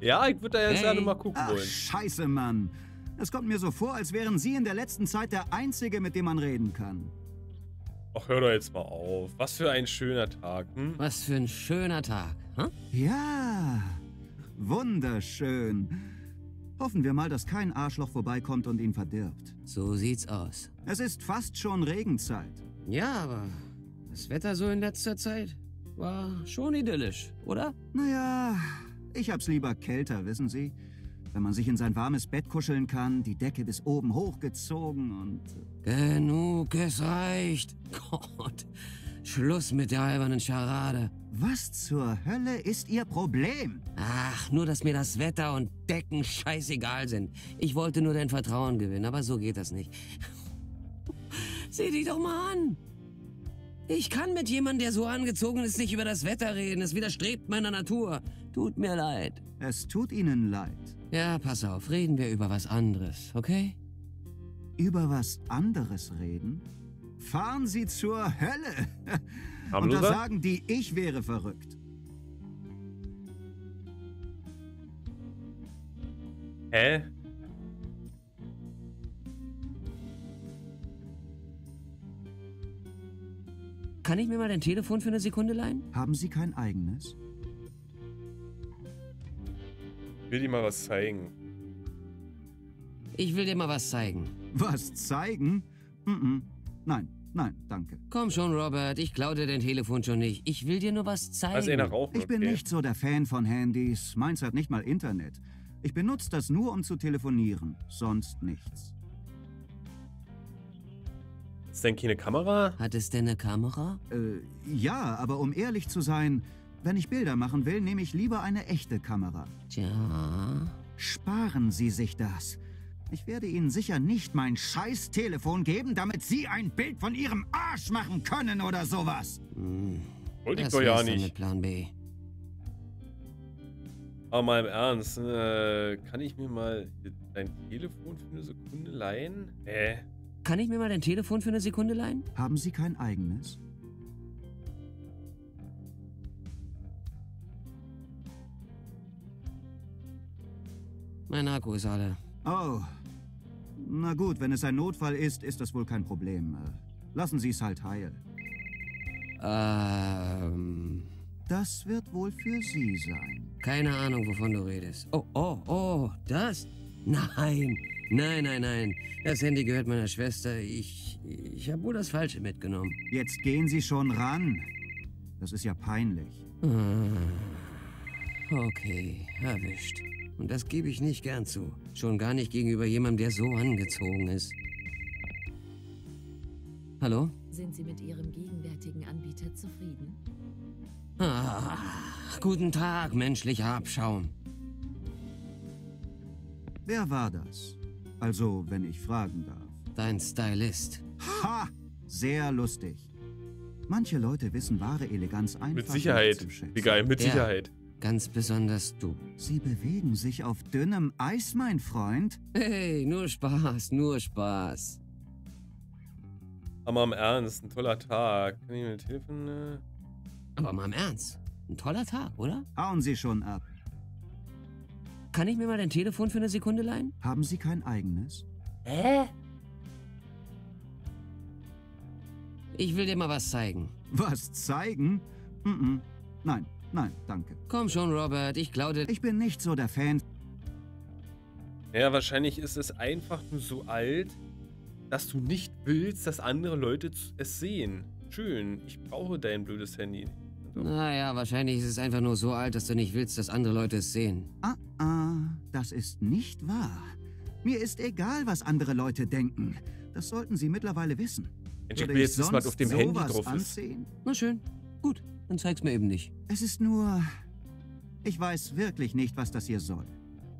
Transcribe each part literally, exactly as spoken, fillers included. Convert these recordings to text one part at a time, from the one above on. Ja, ich würde da jetzt hey. gerne mal gucken Ach, wollen. Scheiße, Mann. Es kommt mir so vor, als wären Sie in der letzten Zeit der Einzige, mit dem man reden kann. Ach, hör doch jetzt mal auf. Was für ein schöner Tag. Hm? Was für ein schöner Tag. Hm? Ja, wunderschön. Hoffen wir mal, dass kein Arschloch vorbeikommt und ihn verdirbt. So sieht's aus. Es ist fast schon Regenzeit. Ja, aber das Wetter so in letzter Zeit war schon idyllisch, oder? Naja, ich hab's lieber kälter, wissen Sie? Wenn man sich in sein warmes Bett kuscheln kann, die Decke bis oben hochgezogen und... Genug, es reicht. Gott, Schluss mit der albernen Scharade. Was zur Hölle ist Ihr Problem? Ach, nur, dass mir das Wetter und Decken scheißegal sind. Ich wollte nur dein Vertrauen gewinnen, aber so geht das nicht. Sieh dich doch mal an. Ich kann mit jemandem, der so angezogen ist, nicht über das Wetter reden. Es widerstrebt meiner Natur. Tut mir leid. Es tut Ihnen leid. Ja, pass auf. Reden wir über was anderes, okay? Über was anderes reden? Fahren Sie zur Hölle. Und da sagen die, ich wäre verrückt. Hä? Kann ich mir mal dein Telefon für eine Sekunde leihen? Haben Sie kein eigenes? Ich will dir mal was zeigen. Ich will dir mal was zeigen. Was zeigen? Mm-mm. Nein. Nein, danke. Komm schon, Robert, ich klaue dir dein Telefon schon nicht. Ich will dir nur was zeigen. Also, rauchen, ich bin okay. nicht so der Fan von Handys. Meins hat nicht mal Internet. Ich benutze das nur, um zu telefonieren. Sonst nichts. Ist denn keine Kamera? Hat es denn eine Kamera? Äh, ja, aber um ehrlich zu sein, wenn ich Bilder machen will, nehme ich lieber eine echte Kamera. Tja. Sparen Sie sich das. Ich werde Ihnen sicher nicht mein scheiß Telefon geben, damit Sie ein Bild von Ihrem Arsch machen können oder sowas. Hm. Wollte ich doch ja nicht. Plan B. Aber mal im Ernst, äh, kann ich mir mal dein Telefon für eine Sekunde leihen? Äh. Kann ich mir mal dein Telefon für eine Sekunde leihen? Haben Sie kein eigenes? Mein Akku ist alle. Oh, na gut, wenn es ein Notfall ist, ist das wohl kein Problem. Lassen Sie es halt heil. Ähm... Das wird wohl für Sie sein. Keine Ahnung, wovon du redest. Oh, oh, oh, das? Nein, nein, nein, nein. Das Handy gehört meiner Schwester. Ich, ich habe wohl das Falsche mitgenommen. Jetzt gehen Sie schon ran. Das ist ja peinlich. Ah, okay, erwischt. Und das gebe ich nicht gern zu. Schon gar nicht gegenüber jemandem, der so angezogen ist. Hallo? Sind Sie mit Ihrem gegenwärtigen Anbieter zufrieden? Ah, guten Tag, menschlicher Abschaum. Wer war das? Also, wenn ich fragen darf. Dein Stylist. Ha! Sehr lustig. Manche Leute wissen wahre Eleganz einfach nicht zu schätzen. Mit Sicherheit. Egal, mit Sicherheit. Ganz besonders du. Sie bewegen sich auf dünnem Eis, mein Freund. Hey, nur Spaß, nur Spaß. Aber im Ernst, ein toller Tag. Kann ich mir helfen? Aber mal im Ernst, ein toller Tag, oder? Hauen Sie schon ab. Kann ich mir mal dein Telefon für eine Sekunde leihen? Haben Sie kein eigenes? Hä? Ich will dir mal was zeigen. Was zeigen? Mm-mm. Nein. Nein, danke. Komm schon, Robert, ich glaube... Ich bin nicht so der Fan. Ja, wahrscheinlich ist es einfach nur so alt, dass du nicht willst, dass andere Leute es sehen. Schön, ich brauche dein blödes Handy. Naja, wahrscheinlich ist es einfach nur so alt, dass du nicht willst, dass andere Leute es sehen. Ah, ah, das ist nicht wahr. Mir ist egal, was andere Leute denken. Das sollten sie mittlerweile wissen. Würde ich will jetzt wissen, was auf dem Handy drauf ist. Na schön, gut. Dann zeig's mir eben nicht. Es ist nur... Ich weiß wirklich nicht, was das hier soll.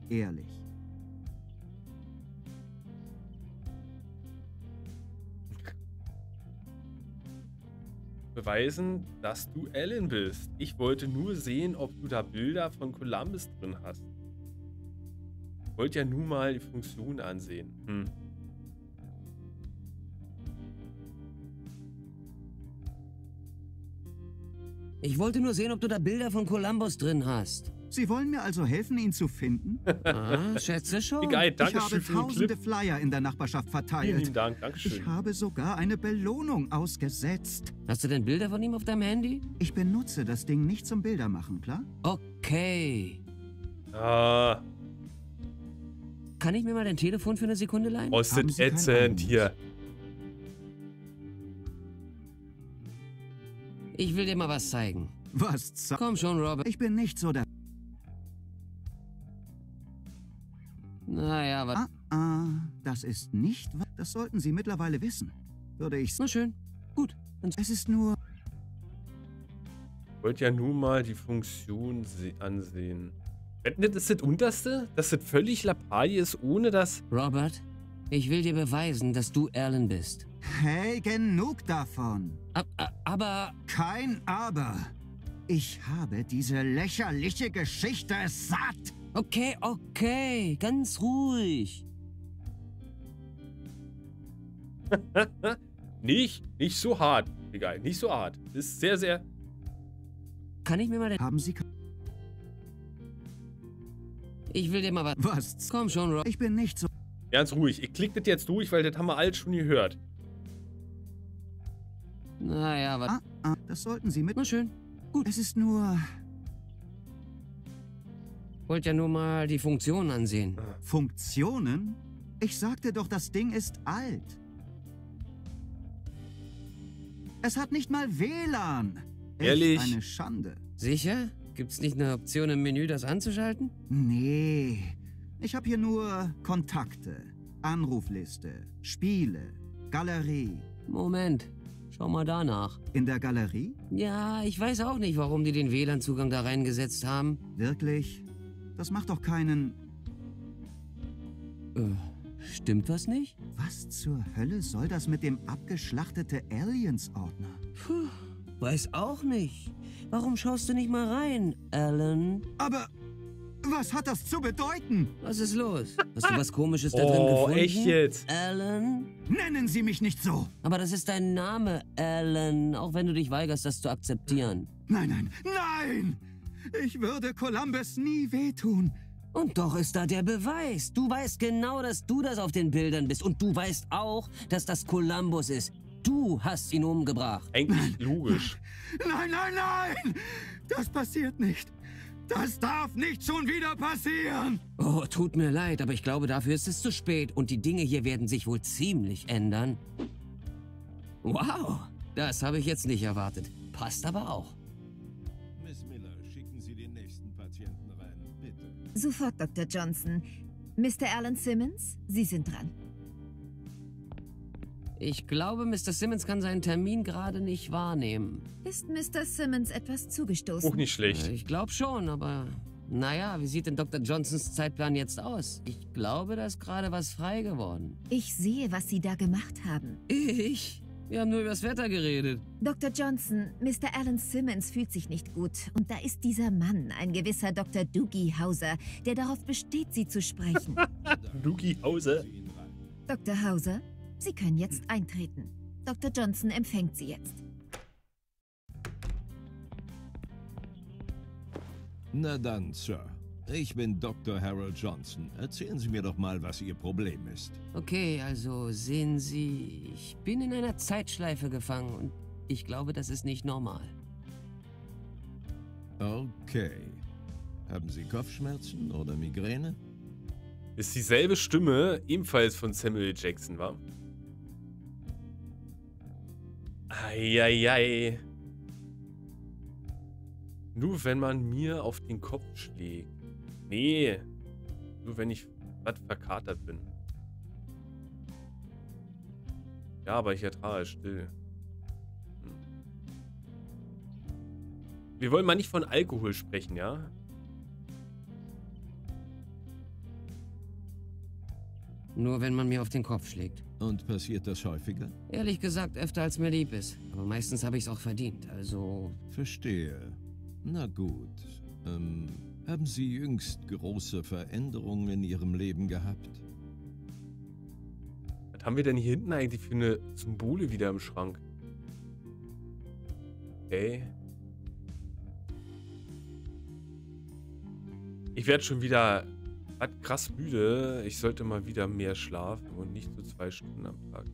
Ehrlich. Beweisen, dass du Alan bist. Ich wollte nur sehen, ob du da Bilder von Columbus drin hast. Ich wollte ja nun mal die Funktion ansehen. Hm. Ich wollte nur sehen, ob du da Bilder von Columbus drin hast. Sie wollen mir also helfen, ihn zu finden? Ah, schätze schon. Egal, danke ich habe schön tausende Flyer in der Nachbarschaft verteilt. Vielen lieben Dank, danke schön. Ich habe sogar eine Belohnung ausgesetzt. Hast du denn Bilder von ihm auf deinem Handy? Ich benutze das Ding nicht zum Bildermachen, klar? Okay. Ah. Kann ich mir mal dein Telefon für eine Sekunde leihen? Kostet ätzend hier. Ich will dir mal was zeigen. Was zeigen? Komm schon, Robert. Ich bin nicht so der... Naja, was... Ah, ah, das ist nicht... Das sollten Sie mittlerweile wissen. Würde ich... Na schön. Gut. Und es ist nur... Ich wollte ja nun mal die Funktion ansehen. Das ist das Unterste? Dass das völlig Lappalie ist, ohne dass... Robert, ich will dir beweisen, dass du Alan bist. Hey, genug davon. Aber... aber kein Aber. Ich habe diese lächerliche Geschichte satt. Okay, okay. Ganz ruhig. nicht, nicht so hart. Egal, nicht so hart. Das ist sehr, sehr... Kann ich mir mal... Haben Sie... Ich will dir mal was... Was? Komm schon, Rob. Ich bin nicht so... Ganz ruhig. Ich klicke das jetzt durch, weil das haben wir alles schon gehört. Naja, was... Ah, ah, das sollten Sie mit... Na schön. Gut. Es ist nur... Wollt ja nur mal die Funktionen ansehen. Funktionen? Ich sagte doch, das Ding ist alt. Es hat nicht mal W L A N. Ehrlich? Echt eine Schande. Sicher? Gibt's nicht eine Option im Menü, das anzuschalten? Nee. Ich habe hier nur Kontakte, Anrufliste, Spiele, Galerie. Moment. Schau mal danach. In der Galerie? Ja, ich weiß auch nicht, warum die den W L A N-Zugang da reingesetzt haben. Wirklich? Das macht doch keinen... Äh, stimmt was nicht? Was zur Hölle soll das mit dem abgeschlachtete Aliens-Ordner? Puh, weiß auch nicht. Warum schaust du nicht mal rein, Alan? Aber... was hat das zu bedeuten? Was ist los? Hast du was Komisches da drin gefunden? Oh, echt jetzt? Alan? Nennen Sie mich nicht so! Aber das ist dein Name, Alan. Auch wenn du dich weigerst, das zu akzeptieren. Nein, nein, nein! Ich würde Columbus nie wehtun. Und doch ist da der Beweis. Du weißt genau, dass du das auf den Bildern bist. Und du weißt auch, dass das Columbus ist. Du hast ihn umgebracht. Eigentlich logisch. Nein, nein, nein! Das passiert nicht. Das darf nicht schon wieder passieren! Oh, tut mir leid, aber ich glaube, dafür ist es zu spät. Und die Dinge hier werden sich wohl ziemlich ändern. Wow, das habe ich jetzt nicht erwartet. Passt aber auch. Miss Miller, schicken Sie den nächsten Patienten rein, bitte. Sofort, Doktor Johnson. Mister Alan Simmons, Sie sind dran. Ich glaube, Mister Simmons kann seinen Termin gerade nicht wahrnehmen. Ist Mister Simmons etwas zugestoßen? Auch nicht schlecht. Ich glaube schon, aber... Naja, wie sieht denn Doktor Johnsons Zeitplan jetzt aus? Ich glaube, da ist gerade was frei geworden. Ich sehe, was Sie da gemacht haben. Ich? Wir haben nur über das Wetter geredet. Doktor Johnson, Mister Alan Simmons fühlt sich nicht gut. Und da ist dieser Mann, ein gewisser Doktor Doogie Howser, der darauf besteht, Sie zu sprechen. Doogie Howser? Doktor Howser? Sie können jetzt eintreten. Doktor Johnson empfängt Sie jetzt. Na dann, Sir. Ich bin Doktor Harold Johnson. Erzählen Sie mir doch mal, was Ihr Problem ist. Okay, also sehen Sie, ich bin in einer Zeitschleife gefangen und ich glaube, das ist nicht normal. Okay. Haben Sie Kopfschmerzen oder Migräne? Ist dieselbe Stimme, ebenfalls von Samuel Jackson, wa? Eieiei. Nur wenn man mir auf den Kopf schlägt. Nee. Nur wenn ich was verkatert bin. Ja, aber ich ertrage still. Hm. Wir wollen mal nicht von Alkohol sprechen, ja? Nur wenn man mir auf den Kopf schlägt. Und passiert das häufiger? Ehrlich gesagt, öfter als mir lieb ist. Aber meistens habe ich es auch verdient, also... Verstehe. Na gut. Ähm, haben Sie jüngst große Veränderungen in Ihrem Leben gehabt? Was haben wir denn hier hinten eigentlich für eine Symbole wieder im Schrank? Okay. Ich werde schon wieder krass müde. Ich sollte mal wieder mehr schlafen und nicht so zwei Stunden am Tag.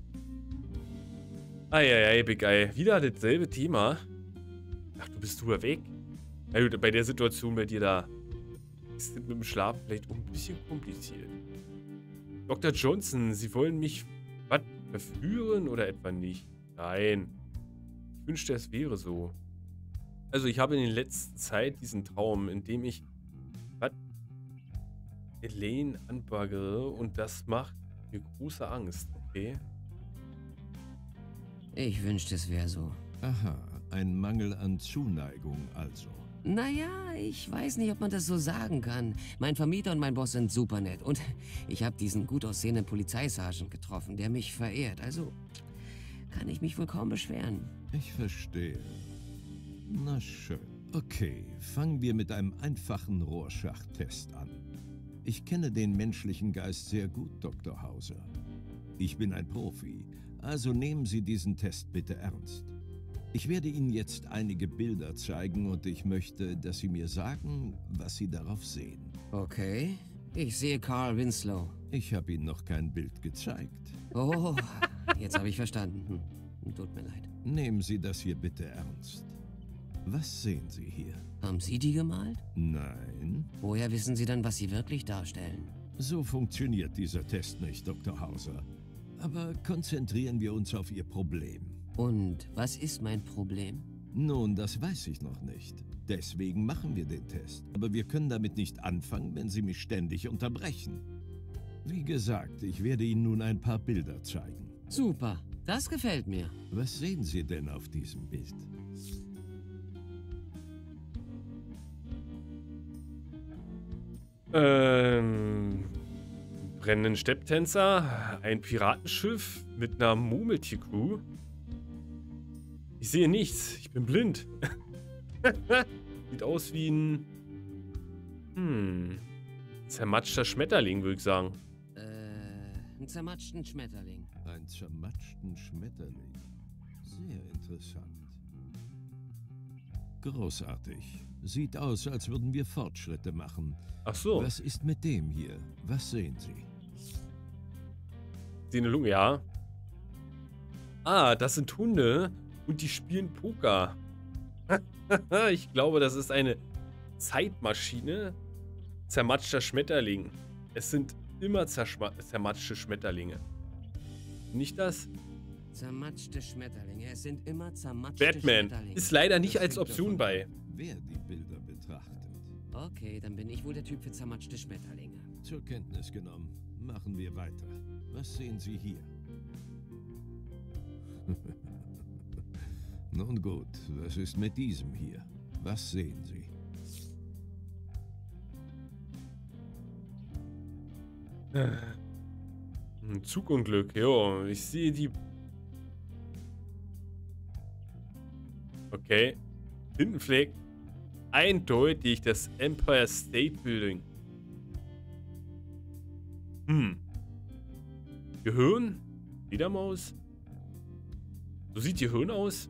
Eieiei, Big Eye. Wieder dasselbe Thema. Ach, du bist drüber weg. Na gut, bei der Situation bei dir da ist mit dem Schlafen vielleicht auch ein bisschen kompliziert. Doktor Johnson, Sie wollen mich was verführen oder etwa nicht? Nein. Ich wünschte, es wäre so. Also ich habe in der letzten Zeit diesen Traum, in dem ich was Elaine anbaggere und das macht mir große Angst, okay? Ich wünschte, es wäre so. Aha, ein Mangel an Zuneigung also. Naja, ich weiß nicht, ob man das so sagen kann. Mein Vermieter und mein Boss sind super nett. Und ich habe diesen gut aussehenden Polizeisergeant getroffen, der mich verehrt. Also kann ich mich wohl kaum beschweren. Ich verstehe. Na schön. Okay, fangen wir mit einem einfachen Rorschach-Test an. Ich kenne den menschlichen Geist sehr gut, Doktor Hauser. Ich bin ein Profi. Also nehmen Sie diesen Test bitte ernst. Ich werde Ihnen jetzt einige Bilder zeigen und ich möchte, dass Sie mir sagen, was Sie darauf sehen. Okay, ich sehe Carl Winslow. Ich habe Ihnen noch kein Bild gezeigt. Oh, jetzt habe ich verstanden. Hm, tut mir leid. Nehmen Sie das hier bitte ernst. Was sehen Sie hier? Haben Sie die gemalt? Nein. Woher wissen Sie dann, was Sie wirklich darstellen? So funktioniert dieser Test nicht, Doktor Hauser. Aber konzentrieren wir uns auf Ihr Problem. Und was ist mein Problem? Nun, das weiß ich noch nicht. Deswegen machen wir den Test. Aber wir können damit nicht anfangen, wenn Sie mich ständig unterbrechen. Wie gesagt, ich werde Ihnen nun ein paar Bilder zeigen. Super, das gefällt mir. Was sehen Sie denn auf diesem Bild? Ähm... brennenden Stepptänzer, ein Piratenschiff mit einer Murmeltier-Crew. Ich sehe nichts. Ich bin blind. Sieht aus wie ein hm, zermatschter Schmetterling, würde ich sagen. Äh, einen zermatschten Schmetterling. Ein zermatschten Schmetterling. Sehr interessant. Großartig. Sieht aus, als würden wir Fortschritte machen. Ach so. Was ist mit dem hier? Was sehen Sie? Sie eine Lunge, ja. Ah, das sind Hunde und die spielen Poker. Ich glaube, das ist eine Zeitmaschine. Zermatschter Schmetterling. Es sind immer zermatschte Schmetterlinge. Nicht das? Zermatschte Schmetterlinge. Es sind immer zermatschte Schmetterlinge. Batman ist leider nicht als Option bei. Wer die Bilder betrachtet. Okay, dann bin ich wohl der Typ für zermatschte Schmetterlinge. Zur Kenntnis genommen. Machen wir weiter. Was sehen Sie hier? Nun gut, was ist mit diesem hier? Was sehen Sie? Ein Zugunglück, jo. Ich sehe die... Okay. Hintenfleck. Eindeutig das Empire State Building. Hm. Gehirn? Fledermaus? So sieht Gehirn aus.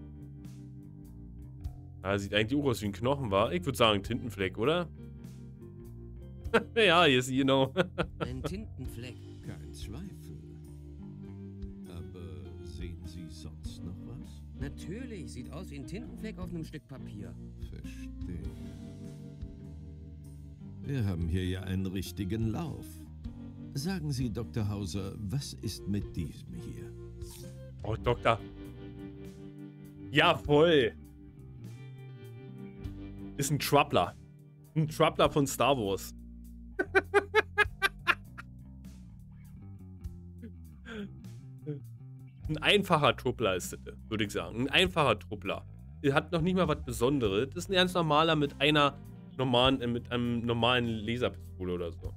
Ah, sieht eigentlich auch aus wie ein Knochen, war. Ich würde sagen Tintenfleck, oder? Ja, yes, you know. Ein Tintenfleck. Kein Zweifel. Aber sehen Sie sonst noch was? Natürlich, sieht aus wie ein Tintenfleck auf einem Stück Papier. Verstehe. Wir haben hier ja einen richtigen Lauf. Sagen Sie, Doktor Hauser, was ist mit diesem hier? Oh, Doktor. Jawohl. Ist ein Trappler. Ein Trappler von Star Wars. Ein einfacher Truppler ist das, würde ich sagen. Ein einfacher Truppler. Er hat noch nicht mal was Besonderes. Das ist ein ganz normaler mit einer normalen, mit einem normalen Laserpistole oder so.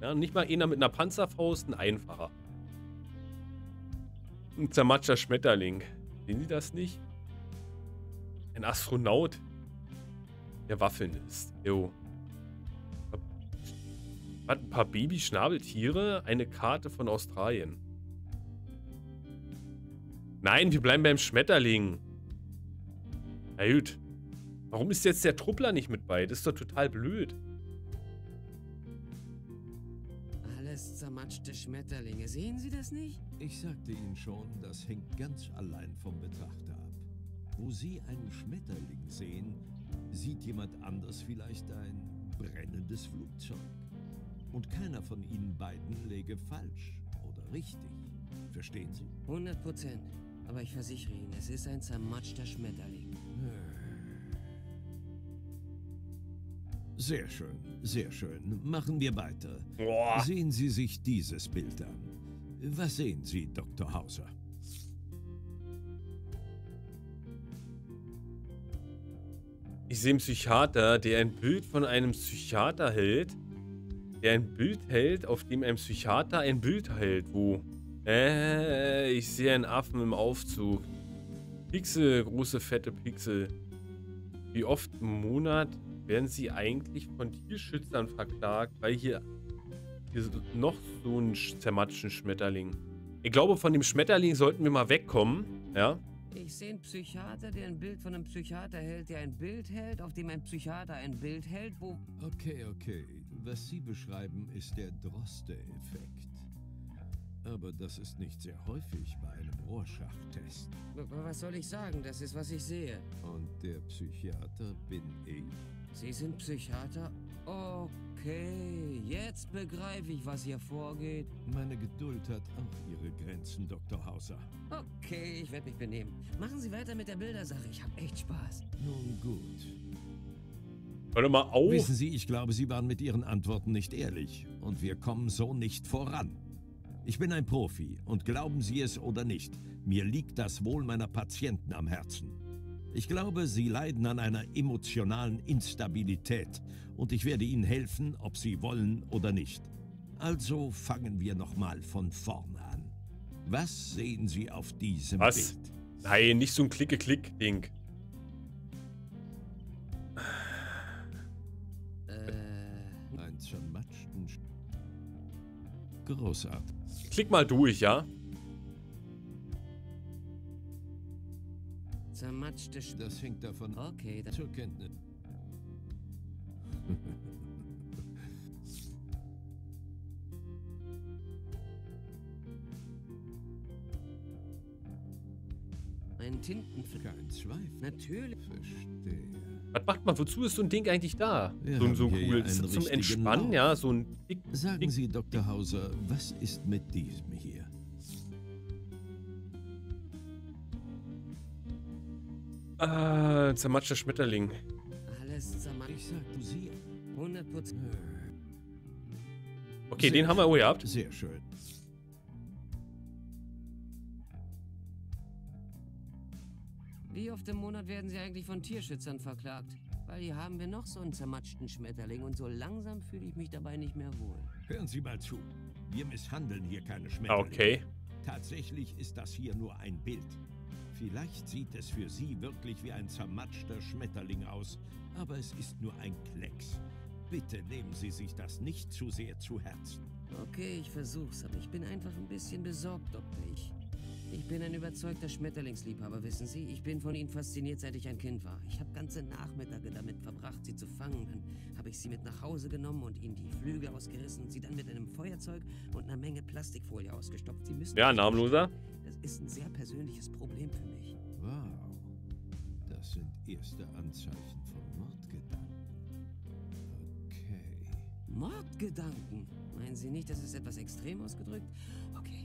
Ja, nicht mal einer mit einer Panzerfaust, ein einfacher. Ein zermatschter Schmetterling. Sehen Sie das nicht? Ein Astronaut, der Waffeln isst. Jo. Hat ein paar Babyschnabeltiere, eine Karte von Australien. Nein, wir bleiben beim Schmetterling. Na gut. Warum ist jetzt der Truppler nicht mit bei? Das ist doch total blöd. alles zermatschte Schmetterlinge. Sehen Sie das nicht? Ich sagte Ihnen schon, das hängt ganz allein vom Betrachter ab. Wo Sie einen Schmetterling sehen, sieht jemand anders vielleicht ein brennendes Flugzeug. Und keiner von Ihnen beiden läge falsch oder richtig. Verstehen Sie? hundert Prozent. Aber ich versichere Ihnen, es ist ein zermatschter Schmetterling. Sehr schön, sehr schön. Machen wir weiter. Boah. Sehen Sie sich dieses Bild an. Was sehen Sie, Doktor Hauser? Ich sehe einen Psychiater, der ein Bild von einem Psychiater hält. Der ein Bild hält, auf dem ein Psychiater ein Bild hält. Wo? Äh, ich sehe einen Affen im Aufzug. Pixel, große, fette Pixel. Wie oft im Monat werden sie eigentlich von Tierschützern verklagt, weil hier, hier noch so einen zermatschen Schmetterling. Ich glaube, von dem Schmetterling sollten wir mal wegkommen, ja? Ich sehe einen Psychiater, der ein Bild von einem Psychiater hält, der ein Bild hält, auf dem ein Psychiater ein Bild hält, wo... Okay, okay. Was Sie beschreiben, ist der Droste-Effekt. Aber das ist nicht sehr häufig bei einem Rorschach-Test. Was soll ich sagen? Das ist, was ich sehe. Und der Psychiater bin ich. Sie sind Psychiater? Okay, jetzt begreife ich, was hier vorgeht. Meine Geduld hat auch ihre Grenzen, Doktor Hauser. Okay, ich werde mich benehmen. Machen Sie weiter mit der Bildersache. Ich habe echt Spaß. Nun gut. Hör doch mal auf. Wissen Sie, ich glaube, Sie waren mit Ihren Antworten nicht ehrlich. Und wir kommen so nicht voran. Ich bin ein Profi und glauben Sie es oder nicht, mir liegt das Wohl meiner Patienten am Herzen. Ich glaube, Sie leiden an einer emotionalen Instabilität und ich werde Ihnen helfen, ob Sie wollen oder nicht. Also fangen wir nochmal von vorne an. Was sehen Sie auf diesem Was? Bild? Nein, nicht so ein Klicke-Klick-Ding. Äh. Ein zermatschten... Großartig. Klick mal durch, ja? Zermatschte Sch Das hängt davon ab. Okay, dann. Zur Kenntnis. Ein Tintenfisch. Kein Zweifel. Natürlich. Verstehe. Was macht man? Wozu ist so ein Ding eigentlich da? Ja, so, so cool. Ist das zum Entspannen, Lauf. ja? So ein Dick, Sagen Dick, Sie, Doktor Hauser, was ist mit diesem hier? Ah, zermatschter Schmetterling. Alles zermatscht. Ich sag, du siehst. hundert Prozent. Okay, sehr den haben wir auch gehabt. Sehr schön. Wie oft im Monat werden sie eigentlich von Tierschützern verklagt? Weil hier haben wir noch so einen zermatschten Schmetterling und so langsam fühle ich mich dabei nicht mehr wohl. Hören Sie mal zu. Wir misshandeln hier keine Schmetterlinge. Okay. Tatsächlich ist das hier nur ein Bild. Vielleicht sieht es für Sie wirklich wie ein zermatschter Schmetterling aus, aber es ist nur ein Klecks. Bitte nehmen Sie sich das nicht zu sehr zu Herzen. Okay, ich versuch's, aber ich bin einfach ein bisschen besorgt, Doktor. Ich... Ich bin ein überzeugter Schmetterlingsliebhaber, wissen Sie? Ich bin von ihnen fasziniert, seit ich ein Kind war. Ich habe ganze Nachmittage damit verbracht, sie zu fangen. Dann habe ich sie mit nach Hause genommen und ihnen die Flügel ausgerissen und sie dann mit einem Feuerzeug und einer Menge Plastikfolie ausgestopft. Sie müssen... Ja, Namenloser. Das ist ein sehr persönliches Problem für mich. Wow. Das sind erste Anzeichen von Mordgedanken. Okay. Mordgedanken? Meinen Sie nicht, das ist etwas extrem ausgedrückt? Okay.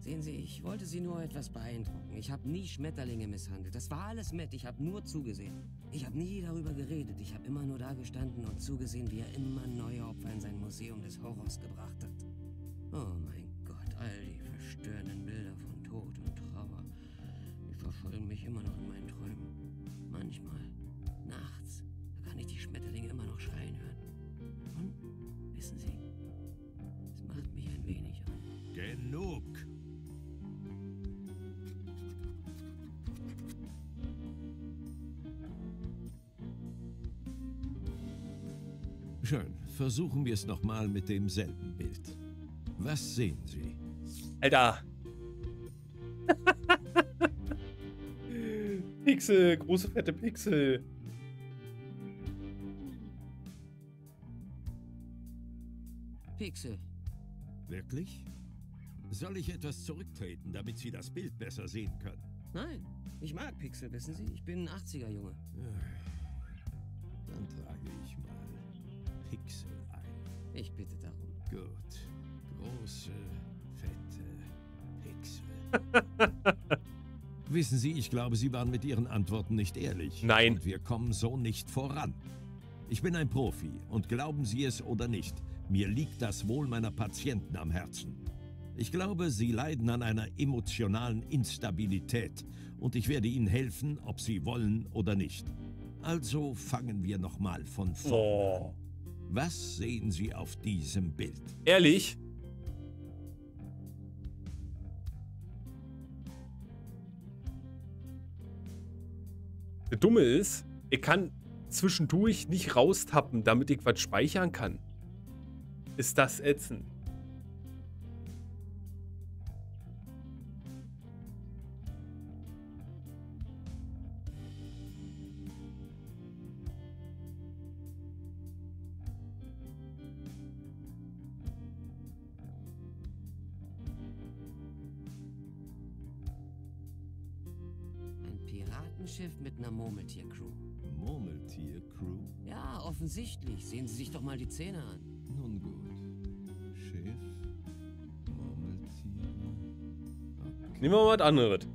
Sehen Sie, ich wollte Sie nur etwas beeindrucken. Ich habe nie Schmetterlinge misshandelt. Das war alles Matt. Ich habe nur zugesehen. Ich habe nie darüber geredet. Ich habe immer nur da gestanden und zugesehen, wie er immer neue Opfer in sein Museum des Horrors gebracht hat. Oh mein Gott, all die verstörenden Bilder von Tod und Trauer. Die verfolgen mich immer noch in meinen Träumen. Manchmal, nachts, da kann ich die Schmetterlinge immer noch schreien hören. Und, wissen Sie, es macht mich ein wenig an. Genug! Schön. Versuchen wir es nochmal mit demselben Bild. Was sehen Sie? Alter. Pixel, große fette Pixel. Pixel. Wirklich? Soll ich etwas zurücktreten, damit Sie das Bild besser sehen können? Nein, ich mag Pixel, wissen Sie? Ich bin ein achtziger-Junge. Dann trage ich mal Pixel ein. Ich bitte darum. Gut. Große, fette Pixel. Wissen Sie, ich glaube, Sie waren mit Ihren Antworten nicht ehrlich. Nein. Und wir kommen so nicht voran. Ich bin ein Profi und glauben Sie es oder nicht, mir liegt das Wohl meiner Patienten am Herzen. Ich glaube, Sie leiden an einer emotionalen Instabilität und ich werde Ihnen helfen, ob Sie wollen oder nicht. Also fangen wir nochmal von vorne an. Was sehen Sie auf diesem Bild? Ehrlich? Der Dumme ist, er kann zwischendurch nicht raustappen, damit ich was speichern kann. Ist das ätzend? Mit einer Murmeltier-Crew. Murmeltier-Crew? Ja, offensichtlich. Sehen Sie sich doch mal die Zähne an. Nun gut. Schiff, Murmeltier. Okay. Nehmen wir mal was anderes.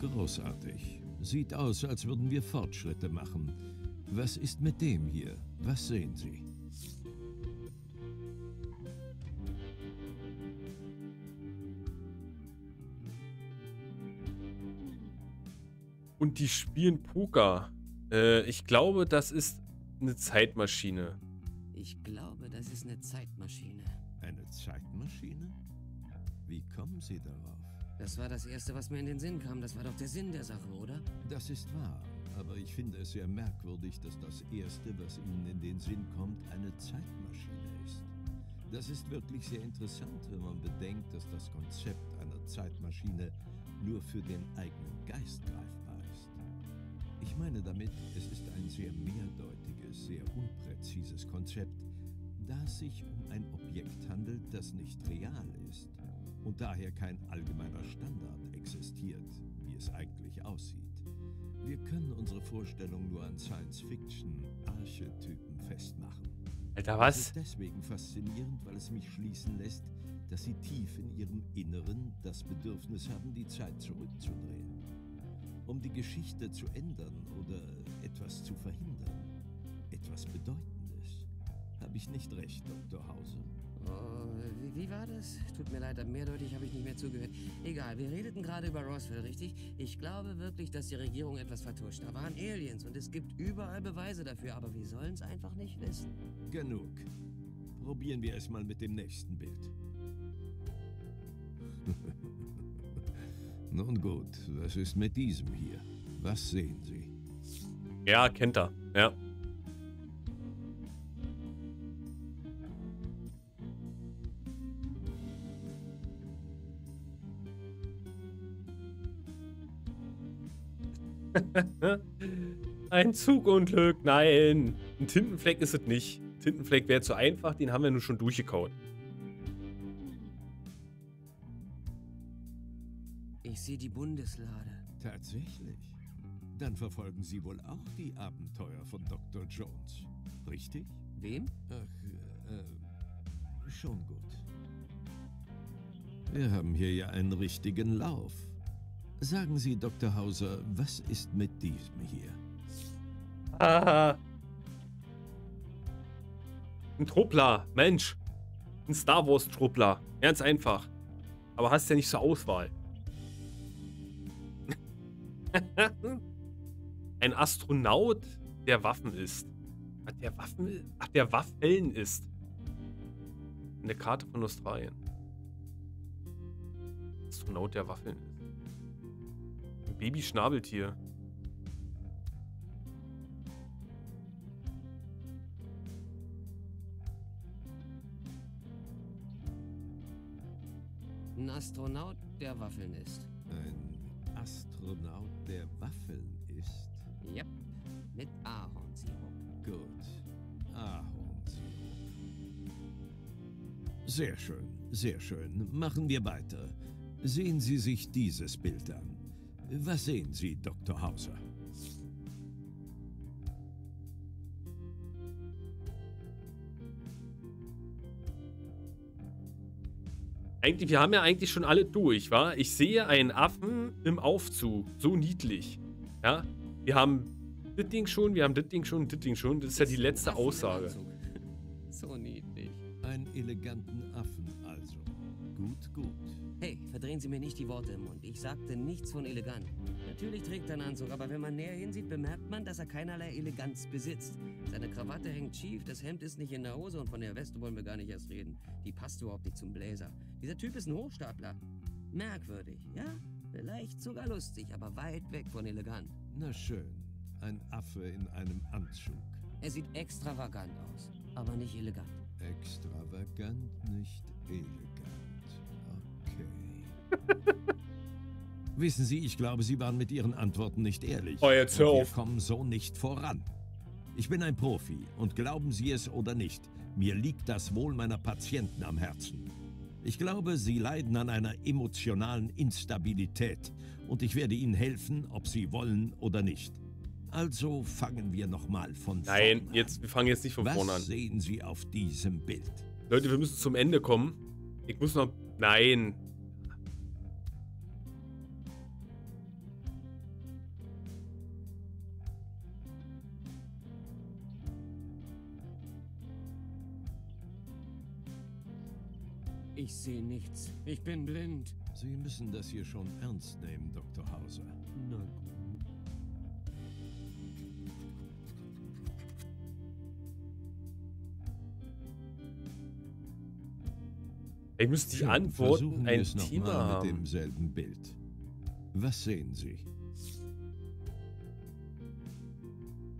Großartig. Sieht aus, als würden wir Fortschritte machen. Was ist mit dem hier? Was sehen Sie? Und die spielen Poker. Äh, ich glaube, das ist eine Zeitmaschine. Ich glaube, das ist eine Zeitmaschine. Eine Zeitmaschine? Wie kommen Sie darauf? Das war das Erste, was mir in den Sinn kam. Das war doch der Sinn der Sache, oder? Das ist wahr. Aber ich finde es sehr merkwürdig, dass das Erste, was Ihnen in den Sinn kommt, eine Zeitmaschine ist. Das ist wirklich sehr interessant, wenn man bedenkt, dass das Konzept einer Zeitmaschine nur für den eigenen Geist greift. Ich meine damit, es ist ein sehr mehrdeutiges, sehr unpräzises Konzept, da es sich um ein Objekt handelt, das nicht real ist und daher kein allgemeiner Standard existiert, wie es eigentlich aussieht. Wir können unsere Vorstellung nur an Science-Fiction-Archetypen festmachen. Alter, was? Das ist deswegen faszinierend, weil es mich schließen lässt, dass Sie tief in Ihrem Inneren das Bedürfnis haben, die Zeit zurückzudrehen. Um die Geschichte zu ändern oder etwas zu verhindern. Etwas Bedeutendes. Habe ich nicht recht, Doktor Hauser? Oh, wie war das? Tut mir leid, mehrdeutig habe ich nicht mehr zugehört. Egal, wir redeten gerade über Roswell, richtig? Ich glaube wirklich, dass die Regierung etwas vertuscht. Da waren Aliens und es gibt überall Beweise dafür, aber wir sollen es einfach nicht wissen. Genug. Probieren wir es mal mit dem nächsten Bild. Nun gut, was ist mit diesem hier? Was sehen Sie? Ja, kennt er. Ja. Ein Zugunglück, nein. Ein Tintenfleck ist es nicht. Ein Tintenfleck wäre zu einfach, den haben wir nun schon durchgekaut. Ich sehe die Bundeslade. Tatsächlich? Dann verfolgen Sie wohl auch die Abenteuer von Doktor Jones, richtig? Wem? Ach, äh, schon gut. Wir haben hier ja einen richtigen Lauf. Sagen Sie, Doktor Hauser, was ist mit diesem hier? Ah. Ein Truppler, Mensch. Ein Star Wars Truppler. Ganz einfach. Aber hast ja nicht zur Auswahl. Ein Astronaut, der Waffen isst. Ach, der Waffen, ach, der Waffeln isst. Eine Karte von Australien. Astronaut, der Waffeln isst. Ein Babyschnabeltier. Ein Astronaut, der Waffeln isst. Ein Astronaut, der Waffeln isst. Yep, mit Ahornsirup. Gut, Ahornsirup. Sehr schön, sehr schön. Machen wir weiter. Sehen Sie sich dieses Bild an. Was sehen Sie, Doktor Hauser? Eigentlich, wir haben ja eigentlich schon alle durch, wa? Ich sehe einen Affen im Aufzug. So niedlich. Ja? Wir haben das Ding schon, wir haben das Ding schon, das Ding schon. Das ist ja die letzte Aussage. So niedlich. Einen eleganten Affen also. Gut, gut. Hey, verdrehen Sie mir nicht die Worte im Mund. Ich sagte nichts von elegant. Natürlich trägt er einen Anzug, aber wenn man näher hinsieht, bemerkt man, dass er keinerlei Eleganz besitzt. Seine Krawatte hängt schief, das Hemd ist nicht in der Hose und von der Weste wollen wir gar nicht erst reden. Die passt überhaupt nicht zum Bläser. Dieser Typ ist ein Hochstapler. Merkwürdig, ja? Vielleicht sogar lustig, aber weit weg von elegant. Na schön, ein Affe in einem Anzug. Er sieht extravagant aus, aber nicht elegant. Extravagant, nicht elegant. Wissen Sie, ich glaube, Sie waren mit Ihren Antworten nicht ehrlich. Oh, jetzt hör auf. Wir kommen so nicht voran. Ich bin ein Profi und glauben Sie es oder nicht, mir liegt das Wohl meiner Patienten am Herzen. Ich glaube, Sie leiden an einer emotionalen Instabilität und ich werde Ihnen helfen, ob Sie wollen oder nicht. Also fangen wir nochmal von vorne an. Nein, jetzt, wir fangen jetzt nicht von vorne an. Was sehen Sie auf diesem Bild? Leute, wir müssen zum Ende kommen. Ich muss noch... Nein. Ich sehe nichts. Ich bin blind. Sie müssen das hier schon ernst nehmen, Doktor Hauser. Na gut. Ich müsste die Antworten ein Thema haben. Mit demselben Bild. Was sehen Sie?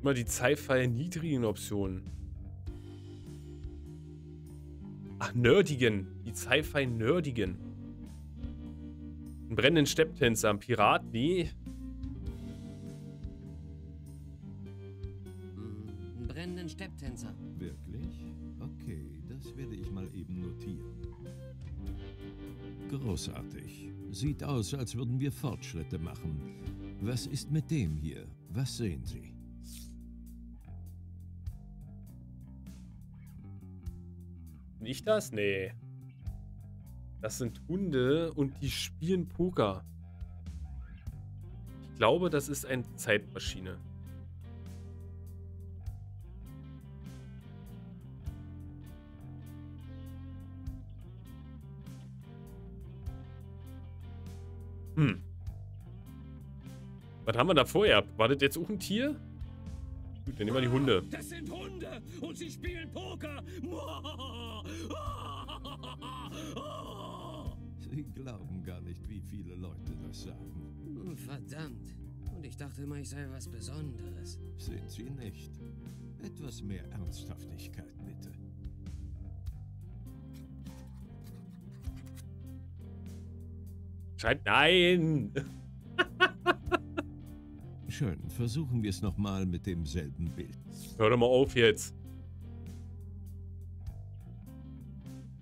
Immer die Sci-Fi niedrigen Optionen. Ach, nerdigen. Die Sci-Fi nerdigen. Einen brennenden Stepptänzer, ein Pirat, nee. Einen brennenden Stepptänzer. Wirklich? Okay, das werde ich mal eben notieren. Großartig. Sieht aus, als würden wir Fortschritte machen. Was ist mit dem hier? Was sehen Sie? Nicht das? Nee. Das sind Hunde und die spielen Poker. Ich glaube, das ist eine Zeitmaschine. Hm. Was haben wir da vorher? War das jetzt auch ein Tier? Gut, dann nehmen wir die Hunde. Das sind Hunde und sie spielen Poker. Sie glauben gar nicht, wie viele Leute das sagen. Verdammt. Und ich dachte immer, ich sei was Besonderes. Sind sie nicht. Etwas mehr Ernsthaftigkeit, bitte. Nein! Schön, versuchen wir es nochmal mit demselben Bild. Hör doch mal auf jetzt.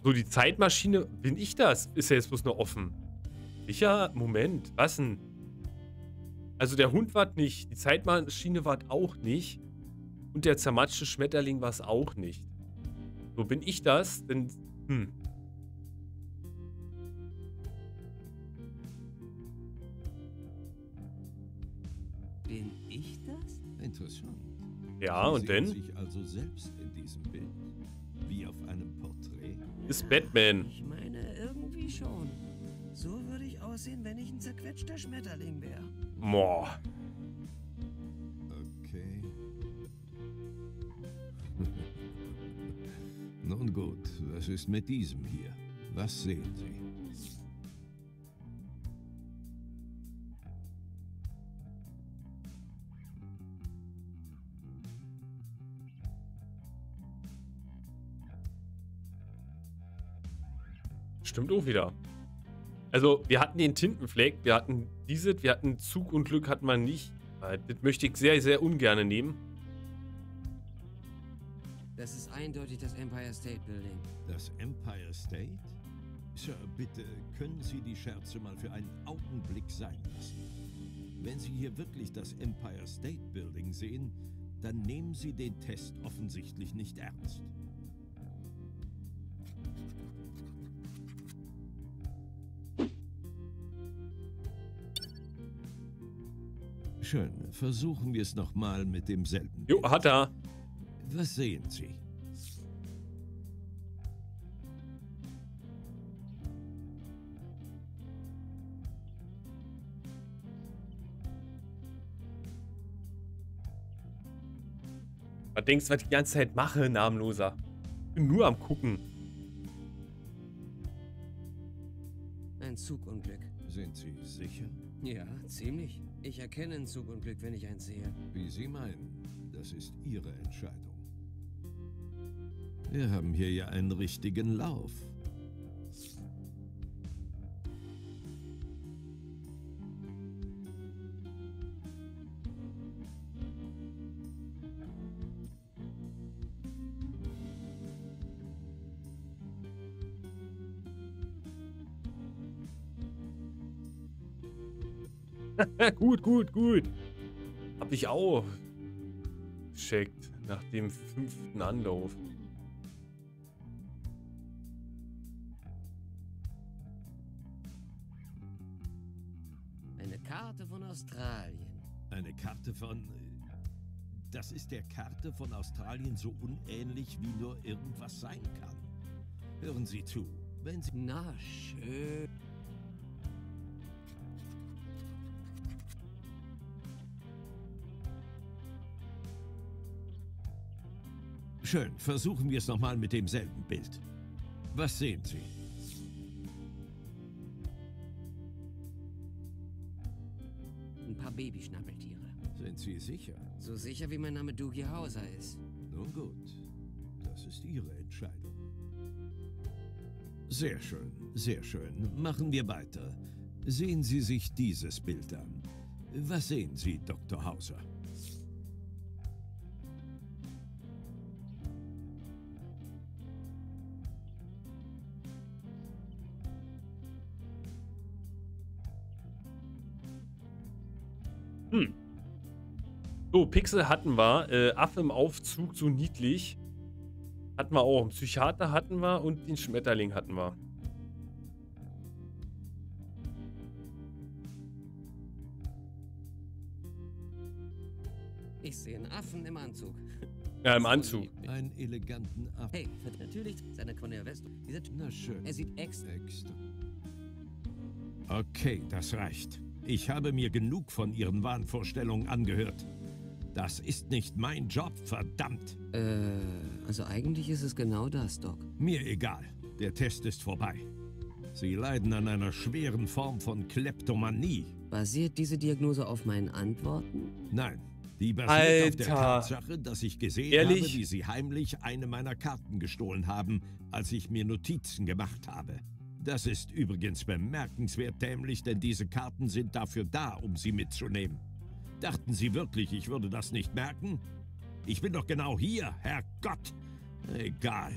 So, die Zeitmaschine, bin ich das? Ist ja jetzt bloß nur offen. Sicher? Moment, was denn? Also der Hund war nicht, die Zeitmaschine war auch nicht und der zermatschte Schmetterling war es auch nicht. So, bin ich das? Denn, hm. Bin ich das? Interessant. Ja, und denn? Sie sehen sich also selbst in diesem Bild, wie auf einem Porträt. Ist Batman. Ich meine, irgendwie schon. So würde ich aussehen, wenn ich ein zerquetschter Schmetterling wäre. Boah. Okay. Nun gut, was ist mit diesem hier? Was sehen Sie? Stimmt auch wieder. Also, wir hatten den Tintenfleck, wir hatten dieses, wir hatten Zugunglück, hat man nicht. Das möchte ich sehr, sehr ungern nehmen. Das ist eindeutig das Empire State Building. Das Empire State? Sir, bitte, können Sie die Scherze mal für einen Augenblick sein lassen? Wenn Sie hier wirklich das Empire State Building sehen, dann nehmen Sie den Test offensichtlich nicht ernst. Schön, versuchen wir es nochmal mit demselben. Jo, hat er. Was sehen Sie? Was denkst du, was ich die ganze Zeit mache, Namenloser? Ich bin nur am Gucken. Ein Zugunglück. Sind Sie sicher? Ja, ziemlich. Ich erkenne ein Zugunglück, wenn ich eins sehe. Wie Sie meinen, das ist Ihre Entscheidung. Wir haben hier ja einen richtigen Lauf. Gut, gut, gut. Hab ich auch checkt nach dem fünften Anlauf. Eine Karte von Australien. Eine Karte von... Das ist der Karte von Australien so unähnlich, wie nur irgendwas sein kann. Hören Sie zu, wenn Sie... Na schön. Schön, versuchen wir es nochmal mit demselben Bild. Was sehen Sie? Ein paar Babyschnappeltiere. Sind Sie sicher? So sicher, wie mein Name Doogie Howser ist. Nun gut, das ist Ihre Entscheidung. Sehr schön, sehr schön. Machen wir weiter. Sehen Sie sich dieses Bild an. Was sehen Sie, Doktor Howser? Hm. So, Pixel hatten wir. Äh, Affe im Aufzug, so niedlich. Hatten wir auch. Einen Psychiater hatten wir und den Schmetterling hatten wir. Ich sehe einen Affen im Anzug. Ja, im Anzug. Einen eleganten Affen. Hey, natürlich seine Cornea West. Na schön. Er sieht extra. Okay, das reicht. Ich habe mir genug von Ihren Wahnvorstellungen angehört. Das ist nicht mein Job, verdammt. Äh, also eigentlich ist es genau das, Doc. Mir egal. Der Test ist vorbei. Sie leiden an einer schweren Form von Kleptomanie. Basiert diese Diagnose auf meinen Antworten? Nein. Die basiert Alter. auf der Tatsache, dass ich gesehen Ehrlich? habe, wie Sie heimlich eine meiner Karten gestohlen haben, als ich mir Notizen gemacht habe. Das ist übrigens bemerkenswert dämlich, denn diese Karten sind dafür da, um sie mitzunehmen. Dachten Sie wirklich, ich würde das nicht merken? Ich bin doch genau hier, Herrgott! Egal.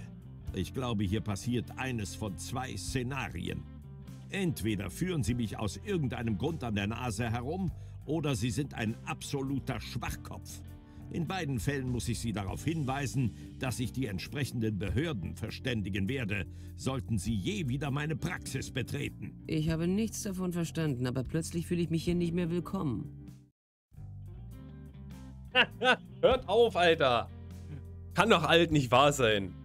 Ich glaube, hier passiert eines von zwei Szenarien. Entweder führen Sie mich aus irgendeinem Grund an der Nase herum, oder Sie sind ein absoluter Schwachkopf. In beiden Fällen muss ich Sie darauf hinweisen, dass ich die entsprechenden Behörden verständigen werde, sollten Sie je wieder meine Praxis betreten. Ich habe nichts davon verstanden, aber plötzlich fühle ich mich hier nicht mehr willkommen. Hört auf, Alter! Kann doch alt nicht wahr sein.